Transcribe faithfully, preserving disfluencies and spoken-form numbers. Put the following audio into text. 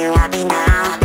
you happy now?